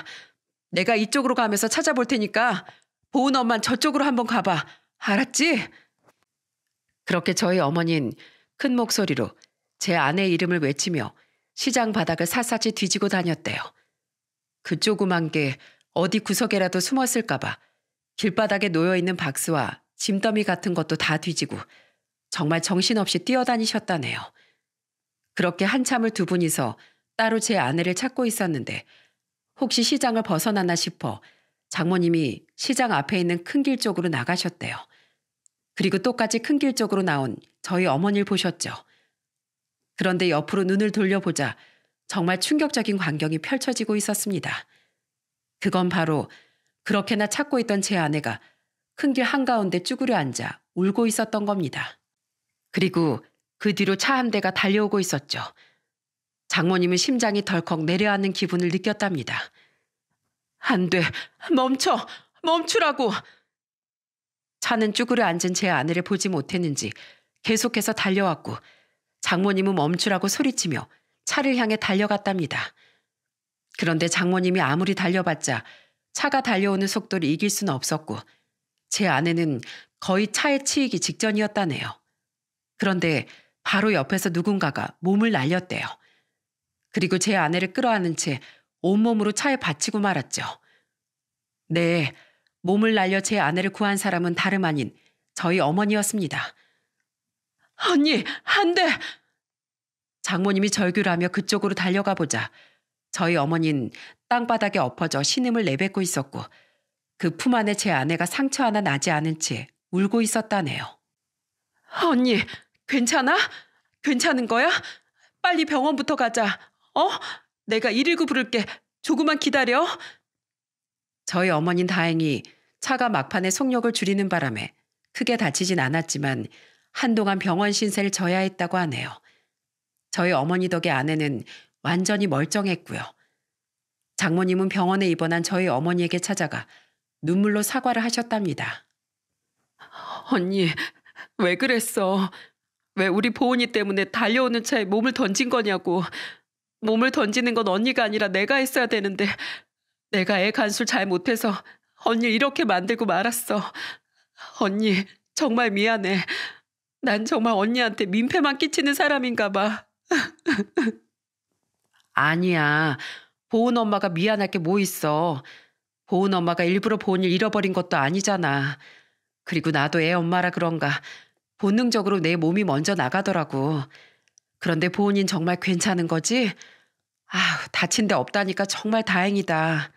내가 이쪽으로 가면서 찾아볼 테니까 보은 엄만 저쪽으로 한번 가봐. 알았지? 그렇게 저희 어머니는 큰 목소리로 제 아내의 이름을 외치며 시장 바닥을 샅샅이 뒤지고 다녔대요. 그 조그만 게 어디 구석에라도 숨었을까 봐 길바닥에 놓여있는 박스와 짐더미 같은 것도 다 뒤지고 정말 정신없이 뛰어다니셨다네요. 그렇게 한참을 두 분이서 따로 제 아내를 찾고 있었는데 혹시 시장을 벗어나나 싶어 장모님이 시장 앞에 있는 큰 길 쪽으로 나가셨대요. 그리고 똑같이 큰 길 쪽으로 나온 저희 어머니를 보셨죠. 그런데 옆으로 눈을 돌려보자 정말 충격적인 광경이 펼쳐지고 있었습니다. 그건 바로 그렇게나 찾고 있던 제 아내가 큰 길 한가운데 쭈그려 앉아 울고 있었던 겁니다. 그리고 그 뒤로 차 한 대가 달려오고 있었죠. 장모님은 심장이 덜컥 내려앉는 기분을 느꼈답니다. 안 돼, 멈춰, 멈추라고. 차는 쭈그려 앉은 제 아내를 보지 못했는지 계속해서 달려왔고 장모님은 멈추라고 소리치며 차를 향해 달려갔답니다. 그런데 장모님이 아무리 달려봤자 차가 달려오는 속도를 이길 수는 없었고 제 아내는 거의 차에 치이기 직전이었다네요. 그런데 바로 옆에서 누군가가 몸을 날렸대요. 그리고 제 아내를 끌어안은 채 온몸으로 차에 받치고 말았죠. 네, 몸을 날려 제 아내를 구한 사람은 다름 아닌 저희 어머니였습니다. 언니, 안 돼! 장모님이 절규를 하며 그쪽으로 달려가 보자 저희 어머니는 땅바닥에 엎어져 신음을 내뱉고 있었고 그 품 안에 제 아내가 상처 하나 나지 않은 채 울고 있었다네요. 언니, 괜찮아? 괜찮은 거야? 빨리 병원부터 가자. 어? 내가 일일구 부를게. 조금만 기다려. 저희 어머니는 다행히 차가 막판에 속력을 줄이는 바람에 크게 다치진 않았지만 한동안 병원 신세를 져야 했다고 하네요. 저희 어머니 덕에 아내는 완전히 멀쩡했고요. 장모님은 병원에 입원한 저희 어머니에게 찾아가 눈물로 사과를 하셨답니다. 언니, 왜 그랬어? 왜 우리 보은이 때문에 달려오는 차에 몸을 던진 거냐고. 몸을 던지는 건 언니가 아니라 내가 했어야 되는데 내가 애 간수를 잘 못해서 언니 이렇게 만들고 말았어. 언니, 정말 미안해. 난 정말 언니한테 민폐만 끼치는 사람인가 봐. 아니야. 보은 엄마가 미안할 게 뭐 있어. 보은 엄마가 일부러 보은이를 잃어버린 것도 아니잖아. 그리고 나도 애 엄마라 그런가 본능적으로 내 몸이 먼저 나가더라고. 그런데 보은이는 정말 괜찮은 거지? 아우, 다친 데 없다니까 정말 다행이다.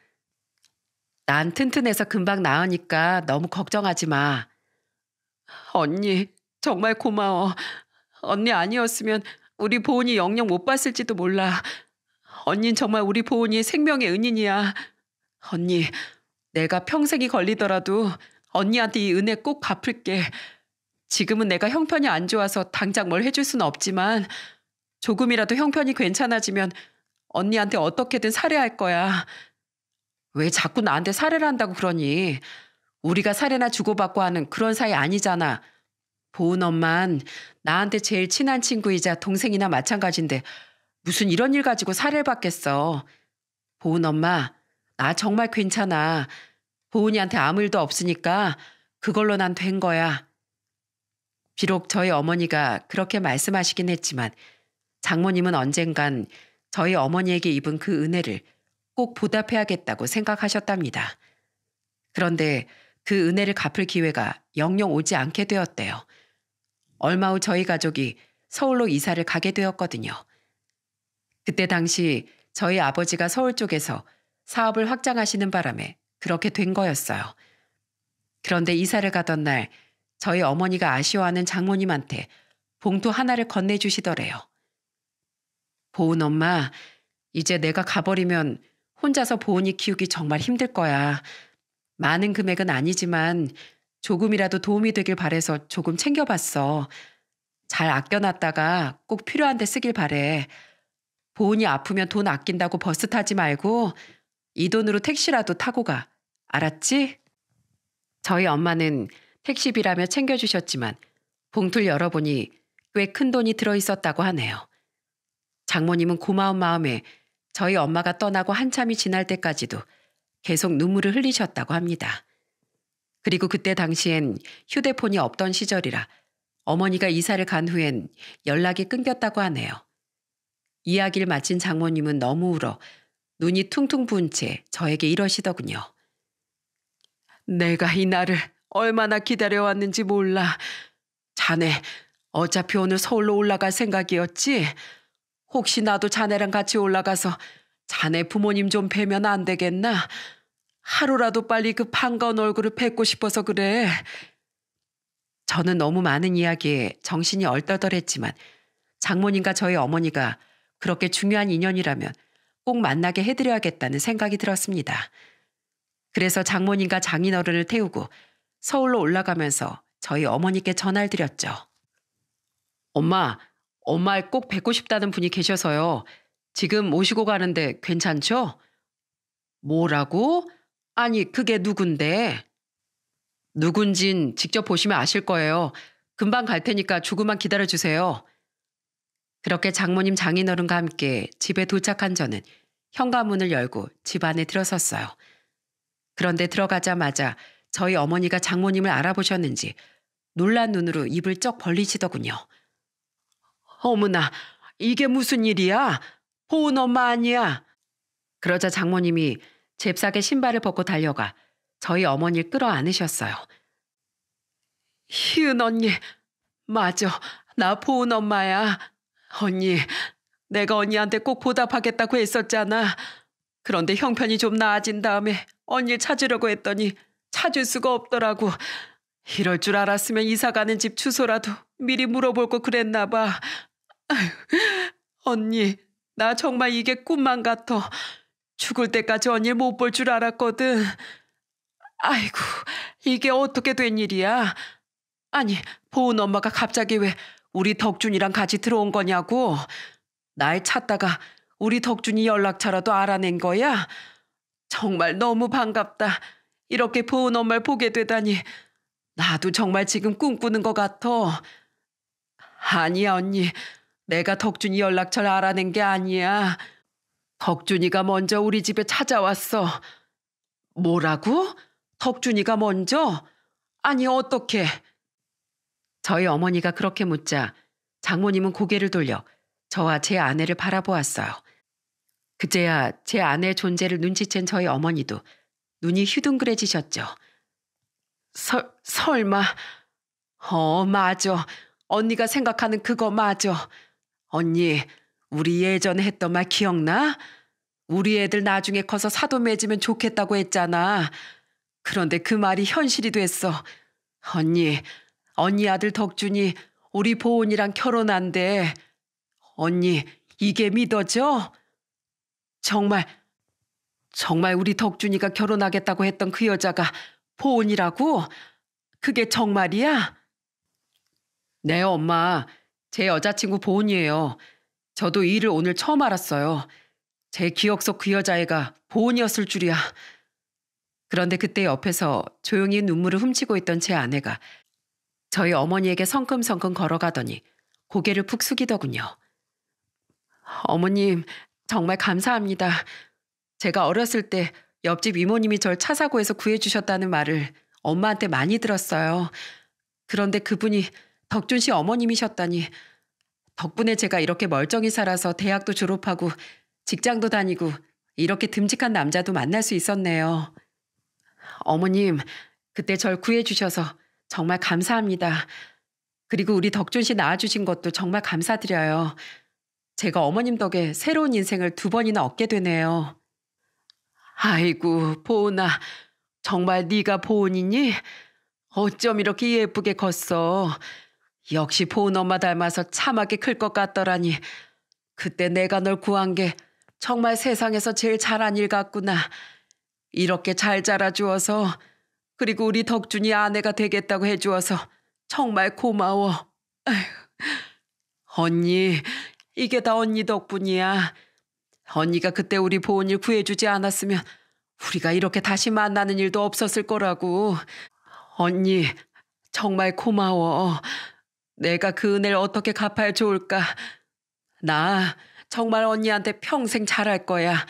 난 튼튼해서 금방 나으니까 너무 걱정하지 마. 언니, 정말 고마워. 언니 아니었으면 우리 보은이 영영 못 봤을지도 몰라. 언니는 정말 우리 보은이 생명의 은인이야. 언니, 내가 평생이 걸리더라도 언니한테 이 은혜 꼭 갚을게. 지금은 내가 형편이 안 좋아서 당장 뭘 해줄 수는 없지만 조금이라도 형편이 괜찮아지면 언니한테 어떻게든 살해할 거야. 왜 자꾸 나한테 살해를 한다고 그러니? 우리가 살해나 주고받고 하는 그런 사이 아니잖아. 보은 엄만 나한테 제일 친한 친구이자 동생이나 마찬가지인데 무슨 이런 일 가지고 살해를 받겠어. 보은 엄마, 나 정말 괜찮아. 보은이한테 아무 일도 없으니까 그걸로 난 된 거야. 비록 저희 어머니가 그렇게 말씀하시긴 했지만 장모님은 언젠간 저희 어머니에게 입은 그 은혜를 꼭 보답해야겠다고 생각하셨답니다. 그런데 그 은혜를 갚을 기회가 영영 오지 않게 되었대요. 얼마 후 저희 가족이 서울로 이사를 가게 되었거든요. 그때 당시 저희 아버지가 서울 쪽에서 사업을 확장하시는 바람에 그렇게 된 거였어요. 그런데 이사를 가던 날 저희 어머니가 아쉬워하는 장모님한테 봉투 하나를 건네주시더래요. 보은 엄마, 이제 내가 가버리면 혼자서 보은이 키우기 정말 힘들 거야. 많은 금액은 아니지만 조금이라도 도움이 되길 바래서 조금 챙겨봤어. 잘 아껴놨다가 꼭 필요한 데 쓰길 바래. 보은이 아프면 돈 아낀다고 버스 타지 말고 이 돈으로 택시라도 타고 가. 알았지? 저희 엄마는 택시비라며 챙겨주셨지만 봉투를 열어보니 꽤 큰 돈이 들어있었다고 하네요. 장모님은 고마운 마음에 저희 엄마가 떠나고 한참이 지날 때까지도 계속 눈물을 흘리셨다고 합니다. 그리고 그때 당시엔 휴대폰이 없던 시절이라 어머니가 이사를 간 후엔 연락이 끊겼다고 하네요. 이야기를 마친 장모님은 너무 울어 눈이 퉁퉁 부은 채 저에게 이러시더군요. 내가 이 날을 얼마나 기다려왔는지 몰라. 자네 어차피 오늘 서울로 올라갈 생각이었지? 혹시 나도 자네랑 같이 올라가서 자네 부모님 좀 뵈면 안 되겠나? 하루라도 빨리 그 반가운 얼굴을 뵙고 싶어서 그래. 저는 너무 많은 이야기에 정신이 얼떨떨했지만 장모님과 저희 어머니가 그렇게 중요한 인연이라면 꼭 만나게 해드려야겠다는 생각이 들었습니다. 그래서 장모님과 장인어른을 태우고 서울로 올라가면서 저희 어머니께 전화를 드렸죠. 엄마, 엄마 꼭 뵙고 싶다는 분이 계셔서요. 지금 모시고 가는데 괜찮죠? 뭐라고? 아니 그게 누군데? 누군진 직접 보시면 아실 거예요. 금방 갈 테니까 조금만 기다려주세요. 그렇게 장모님 장인어른과 함께 집에 도착한 저는 현관문을 열고 집 안에 들어섰어요. 그런데 들어가자마자 저희 어머니가 장모님을 알아보셨는지 놀란 눈으로 입을 쩍 벌리시더군요. 어머나, 이게 무슨 일이야? 보은 엄마 아니야? 그러자 장모님이 잽싸게 신발을 벗고 달려가 저희 어머니를 끌어안으셨어요. 희은 언니, 맞아. 나 보은 엄마야. 언니, 내가 언니한테 꼭 보답하겠다고 했었잖아. 그런데 형편이 좀 나아진 다음에 언니를 찾으려고 했더니 찾을 수가 없더라고. 이럴 줄 알았으면 이사 가는 집 주소라도 미리 물어볼 거 그랬나 봐. 언니, 나 정말 이게 꿈만 같아. 죽을 때까지 언니를 못 볼 줄 알았거든. 아이고, 이게 어떻게 된 일이야? 아니, 보은 엄마가 갑자기 왜 우리 덕준이랑 같이 들어온 거냐고? 날 찾다가 우리 덕준이 연락처라도 알아낸 거야? 정말 너무 반갑다. 이렇게 보은 엄마를 보게 되다니 나도 정말 지금 꿈꾸는 것 같아. 아니야 언니, 내가 덕준이 연락처를 알아낸 게 아니야. 덕준이가 먼저 우리 집에 찾아왔어. 뭐라고? 덕준이가 먼저? 아니 어떻게? 저희 어머니가 그렇게 묻자 장모님은 고개를 돌려 저와 제 아내를 바라보았어요. 그제야 제 아내의 존재를 눈치챈 저희 어머니도 눈이 휘둥그레지셨죠. 설, 설마... 어, 맞아. 언니가 생각하는 그거 맞아. 언니, 우리 예전에 했던 말 기억나? 우리 애들 나중에 커서 사돈 맺으면 좋겠다고 했잖아. 그런데 그 말이 현실이 됐어. 언니, 언니 아들 덕준이 우리 보은이랑 결혼한대. 언니, 이게 믿어져? 정말, 정말 우리 덕준이가 결혼하겠다고 했던 그 여자가 보은이라고? 그게 정말이야? 네, 엄마. 제 여자친구 보은이에요. 저도 이 일을 오늘 처음 알았어요. 제 기억 속 그 여자애가 보은이었을 줄이야. 그런데 그때 옆에서 조용히 눈물을 훔치고 있던 제 아내가 저희 어머니에게 성큼성큼 걸어가더니 고개를 푹 숙이더군요. 어머님, 정말 감사합니다. 제가 어렸을 때 옆집 이모님이 절 차 사고에서 구해주셨다는 말을 엄마한테 많이 들었어요. 그런데 그분이 덕준 씨 어머님이셨다니. 덕분에 제가 이렇게 멀쩡히 살아서 대학도 졸업하고 직장도 다니고 이렇게 듬직한 남자도 만날 수 있었네요. 어머님, 그때 절 구해주셔서 정말 감사합니다. 그리고 우리 덕준 씨 낳아주신 것도 정말 감사드려요. 제가 어머님 덕에 새로운 인생을 두 번이나 얻게 되네요. 아이고, 보은아, 정말 네가 보은이니? 어쩜 이렇게 예쁘게 컸어. 역시 보은 엄마 닮아서 참하게 클 것 같더라니. 그때 내가 널 구한 게 정말 세상에서 제일 잘한 일 같구나. 이렇게 잘 자라주어서, 그리고 우리 덕준이 아내가 되겠다고 해주어서 정말 고마워. 에휴, 언니, 이게 다 언니 덕분이야. 언니가 그때 우리 보은이를 구해주지 않았으면 우리가 이렇게 다시 만나는 일도 없었을 거라고. 언니, 정말 고마워. 내가 그 은혜를 어떻게 갚아야 좋을까. 나 정말 언니한테 평생 잘할 거야.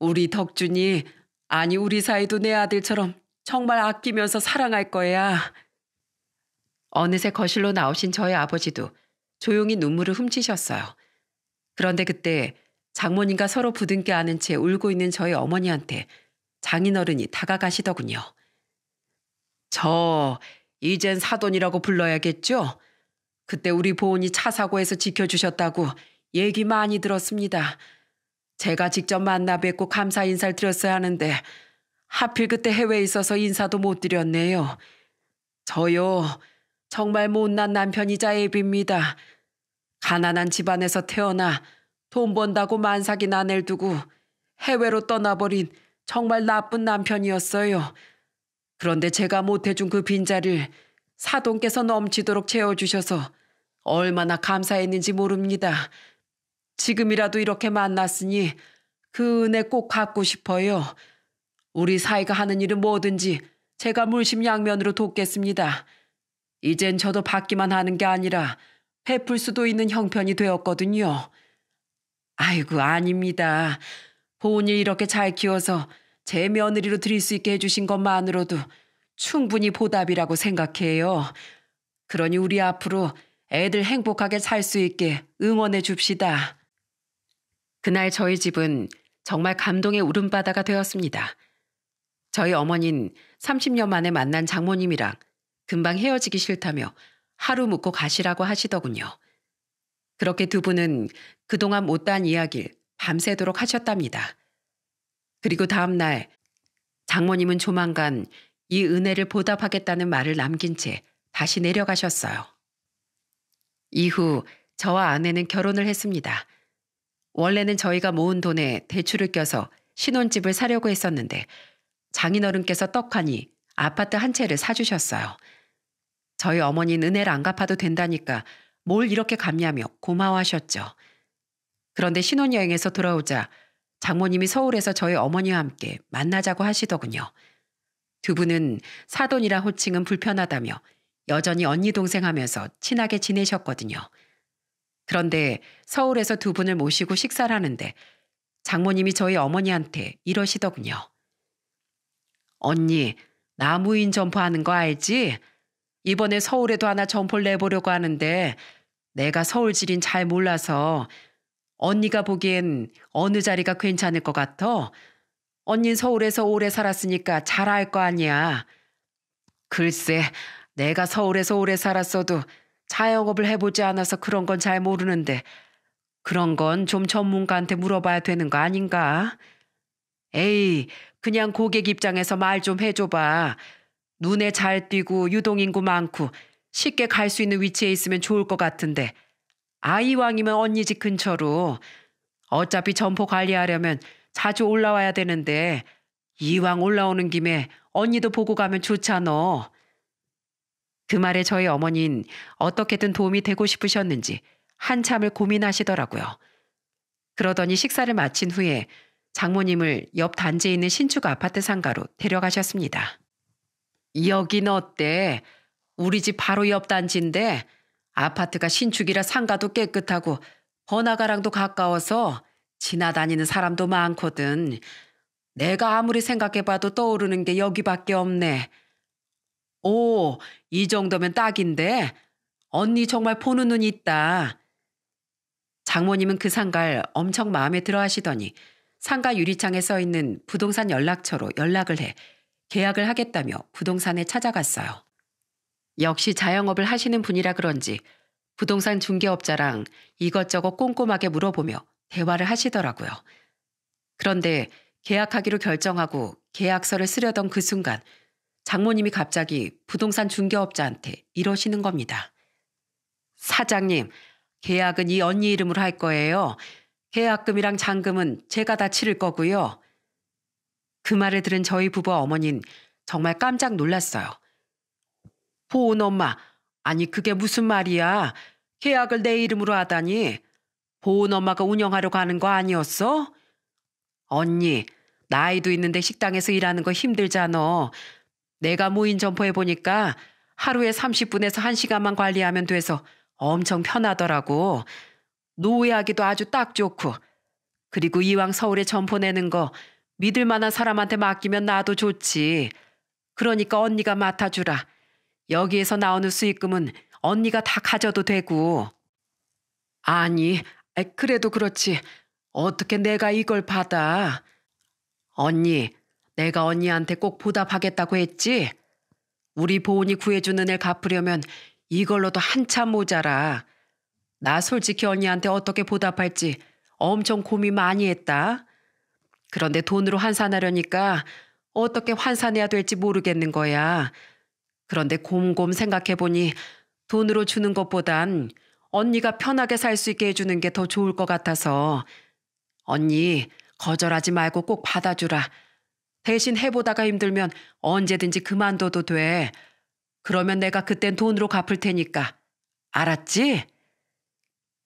우리 덕준이, 아니 우리 사이도 내 아들처럼 정말 아끼면서 사랑할 거야. 어느새 거실로 나오신 저의 아버지도 조용히 눈물을 훔치셨어요. 그런데 그때 장모님과 서로 부둥켜 안은 채 울고 있는 저희 어머니한테 장인어른이 다가가시더군요. 저 이젠 사돈이라고 불러야겠죠? 그때 우리 보은이 차 사고에서 지켜주셨다고 얘기 많이 들었습니다. 제가 직접 만나 뵙고 감사 인사를 드렸어야 하는데 하필 그때 해외에 있어서 인사도 못 드렸네요. 저요, 정말 못난 남편이자 애비입니다. 가난한 집안에서 태어나 돈 번다고 만삭인 아내를 두고 해외로 떠나버린 정말 나쁜 남편이었어요. 그런데 제가 못해준 그 빈자리를 사돈께서 넘치도록 채워주셔서 얼마나 감사했는지 모릅니다. 지금이라도 이렇게 만났으니 그 은혜 꼭 갚고 싶어요. 우리 사이가 하는 일은 뭐든지 제가 물심양면으로 돕겠습니다. 이젠 저도 받기만 하는 게 아니라 베풀 수도 있는 형편이 되었거든요. 아이고, 아닙니다. 보은이 이렇게 잘 키워서 제 며느리로 드릴 수 있게 해주신 것만으로도 충분히 보답이라고 생각해요. 그러니 우리 앞으로 애들 행복하게 살 수 있게 응원해 줍시다. 그날 저희 집은 정말 감동의 울음바다가 되었습니다. 저희 어머니는 삼십 년 만에 만난 장모님이랑 금방 헤어지기 싫다며 하루 묵고 가시라고 하시더군요. 그렇게 두 분은 그동안 못한 이야기를 밤새도록 하셨답니다. 그리고 다음 날 장모님은 조만간 이 은혜를 보답하겠다는 말을 남긴 채 다시 내려가셨어요. 이후 저와 아내는 결혼을 했습니다. 원래는 저희가 모은 돈에 대출을 껴서 신혼집을 사려고 했었는데 장인어른께서 떡하니 아파트 한 채를 사주셨어요. 저희 어머니는 은혜를 안 갚아도 된다니까 뭘 이렇게 갚냐며 고마워하셨죠. 그런데 신혼여행에서 돌아오자 장모님이 서울에서 저희 어머니와 함께 만나자고 하시더군요. 두 분은 사돈이라 호칭은 불편하다며 여전히 언니 동생 하면서 친하게 지내셨거든요. 그런데 서울에서 두 분을 모시고 식사를 하는데 장모님이 저희 어머니한테 이러시더군요. 언니, 나 무인 점포하는 거 알지? 이번에 서울에도 하나 점포를 내보려고 하는데 내가 서울 지린 잘 몰라서 언니가 보기엔 어느 자리가 괜찮을 것 같아? 언닌 서울에서 오래 살았으니까 잘 알 거 아니야. 글쎄, 내가 서울에서 오래 살았어도 자영업을 해보지 않아서 그런 건 잘 모르는데 그런 건 좀 전문가한테 물어봐야 되는 거 아닌가? 에이, 그냥 고객 입장에서 말 좀 해줘봐. 눈에 잘 띄고 유동인구 많고 쉽게 갈 수 있는 위치에 있으면 좋을 것 같은데 아이왕이면 언니 집 근처로. 어차피 점포 관리하려면 자주 올라와야 되는데 이왕 올라오는 김에 언니도 보고 가면 좋잖아. 그 말에 저희 어머니는 어떻게든 도움이 되고 싶으셨는지 한참을 고민하시더라고요. 그러더니 식사를 마친 후에 장모님을 옆 단지에 있는 신축 아파트 상가로 데려가셨습니다. 여긴 어때? 우리 집 바로 옆 단지인데 아파트가 신축이라 상가도 깨끗하고 번화가랑도 가까워서 지나다니는 사람도 많거든. 내가 아무리 생각해봐도 떠오르는 게 여기밖에 없네. 오, 이 정도면 딱인데? 언니 정말 보는 눈이 있다. 장모님은 그 상가를 엄청 마음에 들어 하시더니 상가 유리창에 써 있는 부동산 연락처로 연락을 해 계약을 하겠다며 부동산에 찾아갔어요. 역시 자영업을 하시는 분이라 그런지 부동산 중개업자랑 이것저것 꼼꼼하게 물어보며 대화를 하시더라고요. 그런데 계약하기로 결정하고 계약서를 쓰려던 그 순간 장모님이 갑자기 부동산 중개업자한테 이러시는 겁니다. 사장님, 계약은 이 언니 이름으로 할 거예요. 계약금이랑 잔금은 제가 다 치를 거고요. 그 말을 들은 저희 부부 어머니는 정말 깜짝 놀랐어요. 보은 엄마, 아니 그게 무슨 말이야. 계약을 내 이름으로 하다니. 보은 엄마가 운영하려고 하는 거 아니었어? 언니, 나이도 있는데 식당에서 일하는 거 힘들잖아. 내가 무인 점포해 보니까 하루에 삼십 분에서 한 시간만 관리하면 돼서 엄청 편하더라고. 노후하기도 아주 딱 좋고. 그리고 이왕 서울에 점포 내는 거 믿을 만한 사람한테 맡기면 나도 좋지. 그러니까 언니가 맡아주라. 여기에서 나오는 수익금은 언니가 다 가져도 되고. 아니, 그래도 그렇지. 어떻게 내가 이걸 받아? 언니, 내가 언니한테 꼭 보답하겠다고 했지? 우리 보은이 구해주는 애 갚으려면 이걸로도 한참 모자라. 나 솔직히 언니한테 어떻게 보답할지 엄청 고민 많이 했다. 그런데 돈으로 환산하려니까 어떻게 환산해야 될지 모르겠는 거야. 그런데 곰곰 생각해보니 돈으로 주는 것보단 언니가 편하게 살 수 있게 해주는 게 더 좋을 것 같아서. 언니, 거절하지 말고 꼭 받아주라. 대신 해보다가 힘들면 언제든지 그만둬도 돼. 그러면 내가 그땐 돈으로 갚을 테니까. 알았지?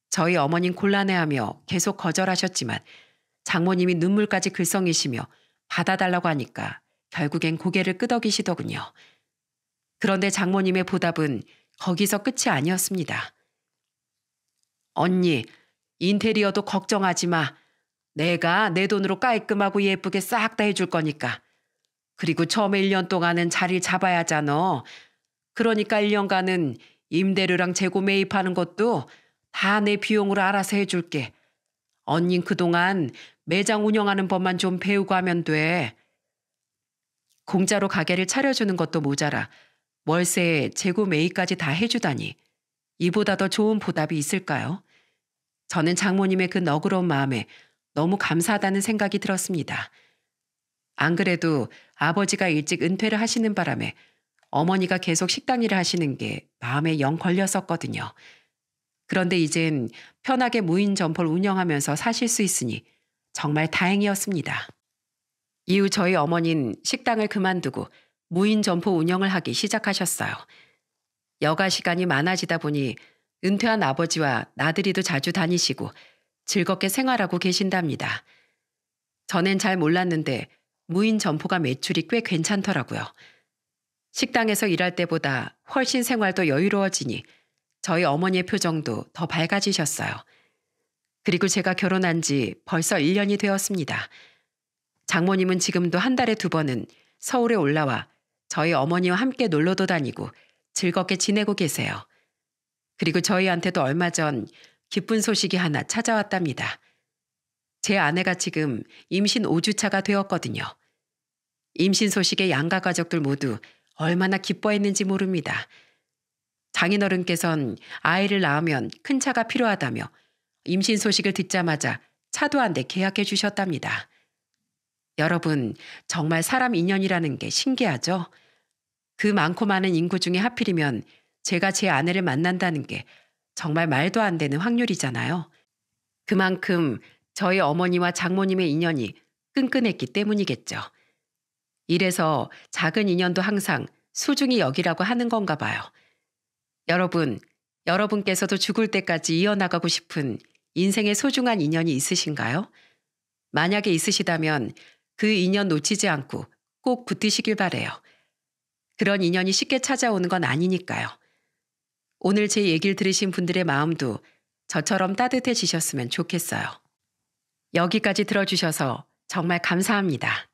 저희 어머님 곤란해하며 계속 거절하셨지만 장모님이 눈물까지 글썽이시며 받아달라고 하니까 결국엔 고개를 끄덕이시더군요. 그런데 장모님의 보답은 거기서 끝이 아니었습니다. 언니, 인테리어도 걱정하지 마. 내가 내 돈으로 깔끔하고 예쁘게 싹 다 해줄 거니까. 그리고 처음에 일 년 동안은 자리를 잡아야 하잖아. 그러니까 일 년간은 임대료랑 재고 매입하는 것도 다 내 비용으로 알아서 해줄게. 언닌 그동안 매장 운영하는 법만 좀 배우고 하면 돼. 공짜로 가게를 차려주는 것도 모자라 월세, 재고 매입까지 다 해주다니. 이보다 더 좋은 보답이 있을까요? 저는 장모님의 그 너그러운 마음에 너무 감사하다는 생각이 들었습니다. 안 그래도 아버지가 일찍 은퇴를 하시는 바람에 어머니가 계속 식당 일을 하시는 게 마음에 영 걸렸었거든요. 그런데 이젠 편하게 무인 점포를 운영하면서 사실 수 있으니 정말 다행이었습니다. 이후 저희 어머니는 식당을 그만두고 무인 점포 운영을 하기 시작하셨어요. 여가 시간이 많아지다 보니 은퇴한 아버지와 나들이도 자주 다니시고 즐겁게 생활하고 계신답니다. 전엔 잘 몰랐는데 무인 점포가 매출이 꽤 괜찮더라고요. 식당에서 일할 때보다 훨씬 생활도 여유로워지니 저희 어머니의 표정도 더 밝아지셨어요. 그리고 제가 결혼한 지 벌써 일 년이 되었습니다. 장모님은 지금도 한 달에 두 번은 서울에 올라와 저희 어머니와 함께 놀러도 다니고 즐겁게 지내고 계세요. 그리고 저희한테도 얼마 전 기쁜 소식이 하나 찾아왔답니다. 제 아내가 지금 임신 오 주차가 되었거든요. 임신 소식에 양가 가족들 모두 얼마나 기뻐했는지 모릅니다. 장인어른께선 아이를 낳으면 큰 차가 필요하다며 임신 소식을 듣자마자 차도 한 대 계약해 주셨답니다. 여러분, 정말 사람 인연이라는 게 신기하죠? 그 많고 많은 인구 중에 하필이면 제가 제 아내를 만난다는 게 정말 말도 안 되는 확률이잖아요. 그만큼 저희 어머니와 장모님의 인연이 끈끈했기 때문이겠죠. 이래서 작은 인연도 항상 소중히 여기라고 하는 건가 봐요. 여러분, 여러분께서도 죽을 때까지 이어나가고 싶은 인생의 소중한 인연이 있으신가요? 만약에 있으시다면 그 인연 놓치지 않고 꼭 붙드시길 바래요. 그런 인연이 쉽게 찾아오는 건 아니니까요. 오늘 제 얘기를 들으신 분들의 마음도 저처럼 따뜻해지셨으면 좋겠어요. 여기까지 들어주셔서 정말 감사합니다.